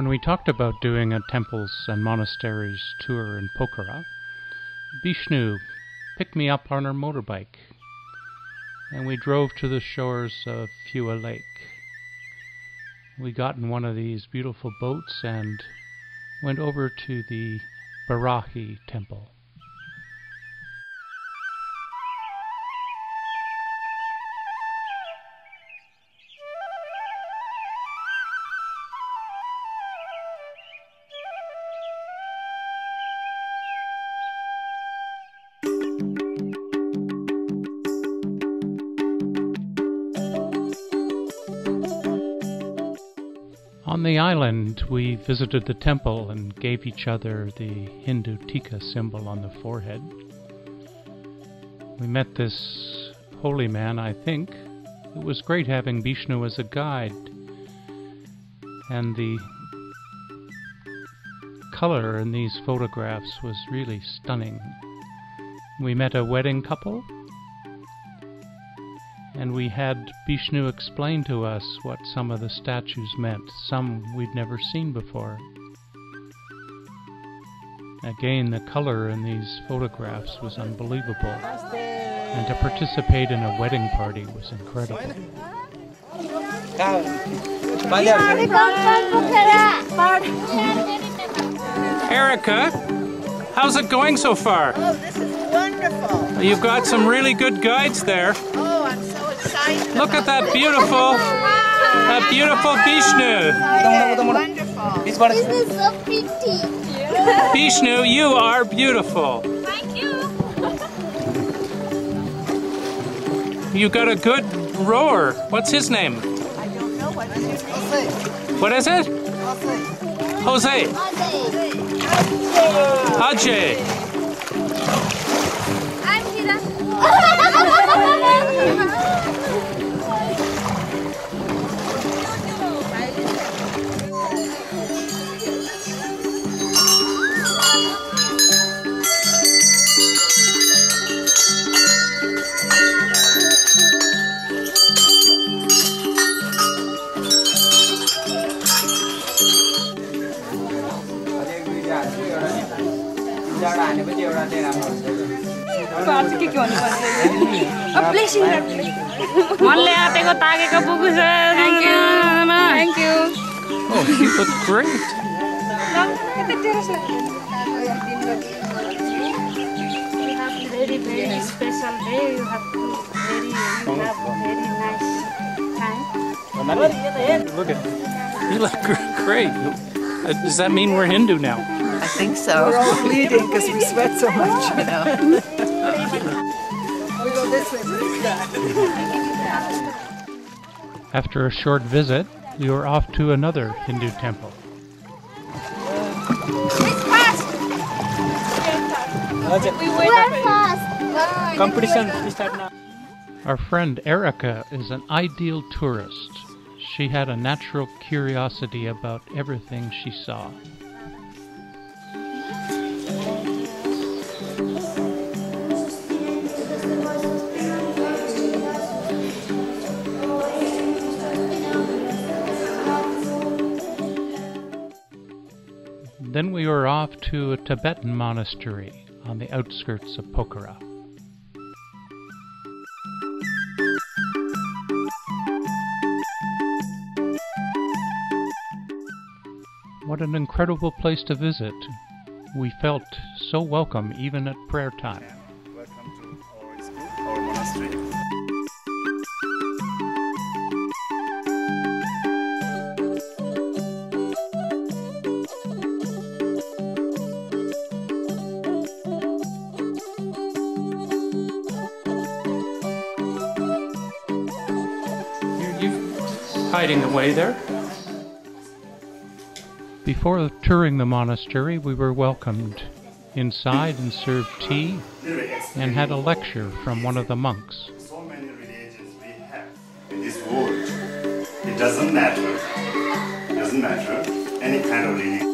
When we talked about doing a temples and monasteries tour in Pokhara, Bishnu picked me up on her motorbike, and we drove to the shores of Fewa Lake. We got in one of these beautiful boats and went over to the Barahi Temple. On the island, we visited the temple and gave each other the Hindu tikka symbol on the forehead. We met this holy man, I think. It was great having Bishnu as a guide, and the color in these photographs was really stunning. We met a wedding couple, and we had Bishnu explain to us what some of the statues meant, some we'd never seen before. Again, the color in these photographs was unbelievable, and to participate in a wedding party was incredible. Erica, how's it going so far? Oh, this is wonderful. You've got some really good guides there. Look at that beautiful Bishnu. Wonderful. This is so pretty. Bishnu, you are beautiful. Thank you. You got a good rower. What's his name? I don't know. What is his name? What is it? Jose. Ajay. Thank you. Oh, you look great. You have a very, very special day. You have a very nice time. Look at it. You look great. Does that mean we're Hindu now? I think so. We're all bleeding because we sweat so much, you know. We go this way, this way. After a short visit, we were off to another Hindu temple. Our friend Erica is an ideal tourist. She had a natural curiosity about everything she saw. Then we were off to a Tibetan monastery on the outskirts of Pokhara. What an incredible place to visit. We felt so welcome even at prayer time. Welcome to our school, our monastery. Hiding away there. Before touring the monastery, we were welcomed inside and served tea and had a lecture from one of the monks. So many religions we have in this world. It doesn't matter. It doesn't matter any kind of religion.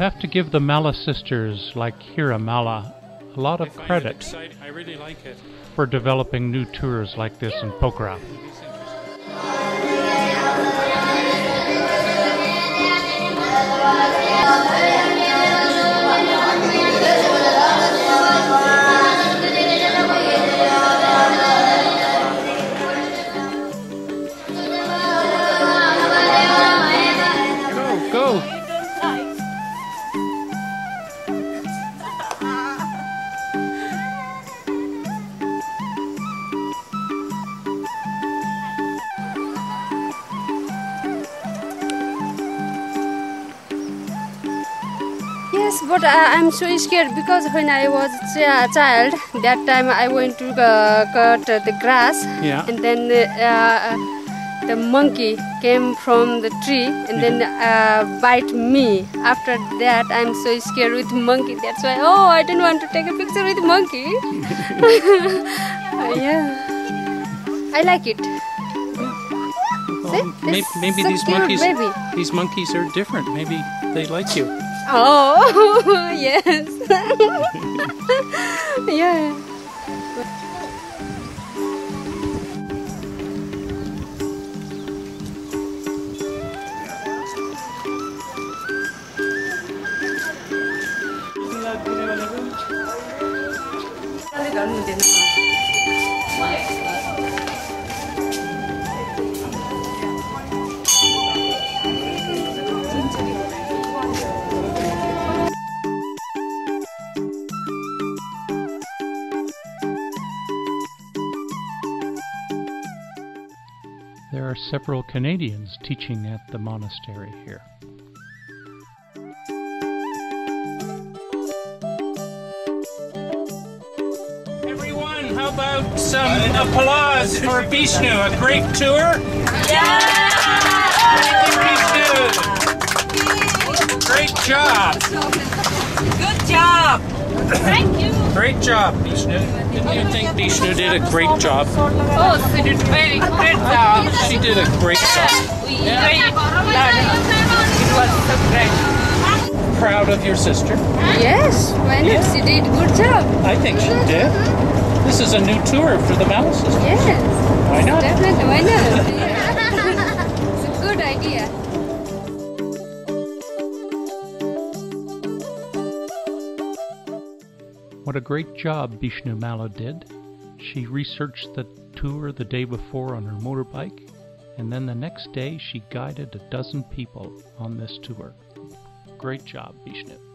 have to give the Malla sisters, like Hira Malla, a lot of credit for developing new tours like this in Pokhara. Yes, but I'm so scared because when I was a child, that time I went to cut the grass, yeah. And then the monkey came from the tree and then bite me. After that, I'm so scared with monkey. That's why, oh, I didn't want to take a picture with monkey. Yeah, I like it. Well, see? Maybe these monkeys are different. Maybe they like you. Oh, yes. Yeah. There are several Canadians teaching at the monastery here. Everyone, how about some applause for Bishnu? A great tour? Yeah! Thank you, Bishnu! Great job! Good job! Thank you! Great job, Bishnu. Didn't you think Bishnu did a great job? Oh, she did a very great job. She did a great job. Yeah. It was so great. Proud of your sister? Yes, why not? She did a good job. I think she did. This is a new tour for the Malla sisters. Yes. Why not? Definitely, why not? It's a good idea. What a great job Bishnu Malla did. She researched the tour the day before on her motorbike, and then the next day she guided a dozen people on this tour. Great job, Bishnu.